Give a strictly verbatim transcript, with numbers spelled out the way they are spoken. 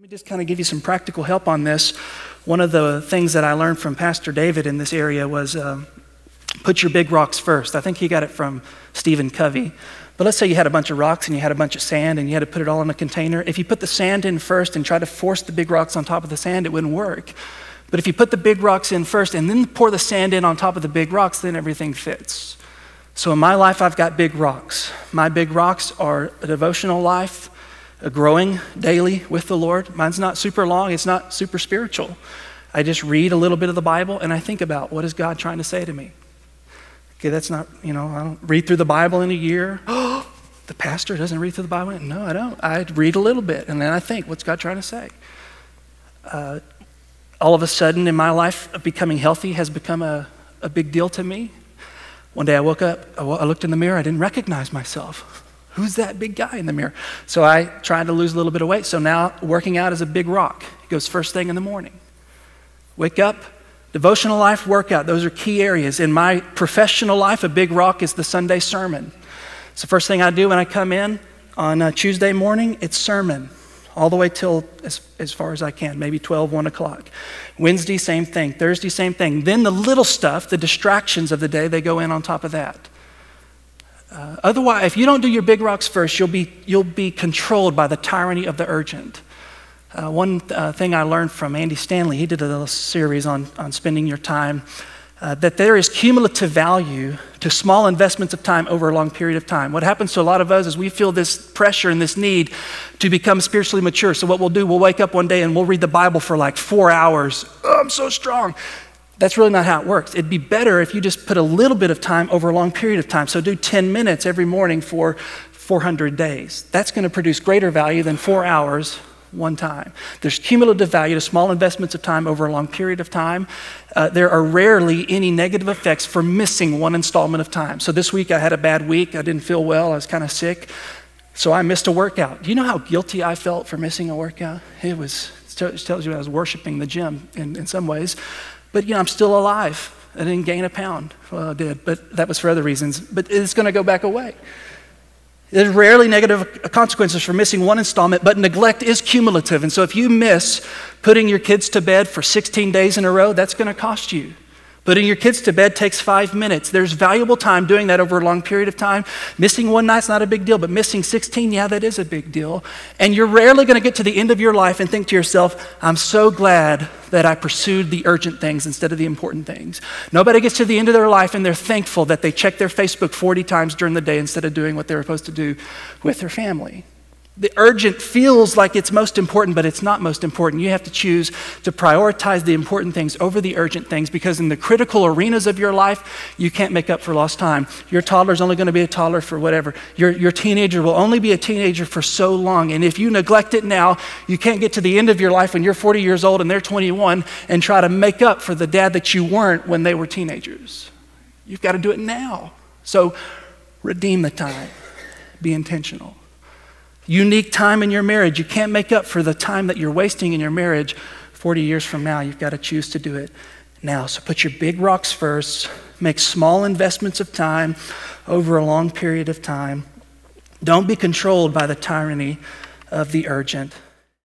Let me just kind of give you some practical help on this. One of the things that I learned from Pastor David in this area was um, put your big rocks first. I think he got it from Stephen Covey. But let's say you had a bunch of rocks and you had a bunch of sand and you had to put it all in a container. If you put the sand in first and try to force the big rocks on top of the sand, it wouldn't work. But if you put the big rocks in first and then pour the sand in on top of the big rocks, then everything fits. So in my life, I've got big rocks. My big rocks are a devotional life, a growing daily with the Lord. Mine's not super long, it's not super spiritual. I just read a little bit of the Bible and I think about, what is God trying to say to me? Okay, that's not, you know, I don't read through the Bible in a year. Oh, the pastor doesn't read through the Bible? No, I don't. I read a little bit and then I think, what's God trying to say? Uh, all of a sudden in my life, becoming healthy has become a, a big deal to me. One day I woke up, I looked in the mirror, I didn't recognize myself. Who's that big guy in the mirror? So I tried to lose a little bit of weight. So now working out is a big rock. It goes first thing in the morning. Wake up, devotional life, workout. Those are key areas. In my professional life, a big rock is the Sunday sermon. It's the first thing I do when I come in on a Tuesday morning. It's sermon all the way till as, as far as I can, maybe twelve, one o'clock. Wednesday, same thing. Thursday, same thing. Then the little stuff, the distractions of the day, they go in on top of that. Uh, otherwise, if you don't do your big rocks first, you'll be, you'll be controlled by the tyranny of the urgent. Uh, one uh, thing I learned from Andy Stanley, he did a little series on, on spending your time, uh, that there is cumulative value to small investments of time over a long period of time. What happens to a lot of us is we feel this pressure and this need to become spiritually mature. So what we'll do, we'll wake up one day and we'll read the Bible for like four hours. Oh, I'm so strong. That's really not how it works. It'd be better if you just put a little bit of time over a long period of time. So do ten minutes every morning for four hundred days. That's going to produce greater value than four hours one time. There's cumulative value to small investments of time over a long period of time. Uh, there are rarely any negative effects for missing one installment of time. So this week I had a bad week. I didn't feel well. I was kind of sick. So I missed a workout. Do you know how guilty I felt for missing a workout? It was, it tells you I was worshiping the gym in, in some ways. But you know, I'm still alive. I didn't gain a pound. Well, I did, but that was for other reasons. But it's going to go back away. There's rarely negative consequences for missing one installment, but neglect is cumulative. And so if you miss putting your kids to bed for sixteen days in a row, that's going to cost you. Putting your kids to bed takes five minutes. There's valuable time doing that over a long period of time. Missing one night's not a big deal, but missing sixteen, yeah, that is a big deal. And you're rarely going to get to the end of your life and think to yourself, I'm so glad that I pursued the urgent things instead of the important things. Nobody gets to the end of their life and they're thankful that they checked their Facebook forty times during the day instead of doing what they were supposed to do with their family. The urgent feels like it's most important, but it's not most important. You have to choose to prioritize the important things over the urgent things, because in the critical arenas of your life, you can't make up for lost time. Your toddler's only going to be a toddler for whatever. Your, your teenager will only be a teenager for so long. And if you neglect it now, you can't get to the end of your life when you're forty years old and they're twenty-one and try to make up for the dad that you weren't when they were teenagers. You've got to do it now. So redeem the time. Be intentional. Unique time in your marriage. You can't make up for the time that you're wasting in your marriage forty years from now. You've got to choose to do it now. So put your big rocks first. Make small investments of time over a long period of time. Don't be controlled by the tyranny of the urgent.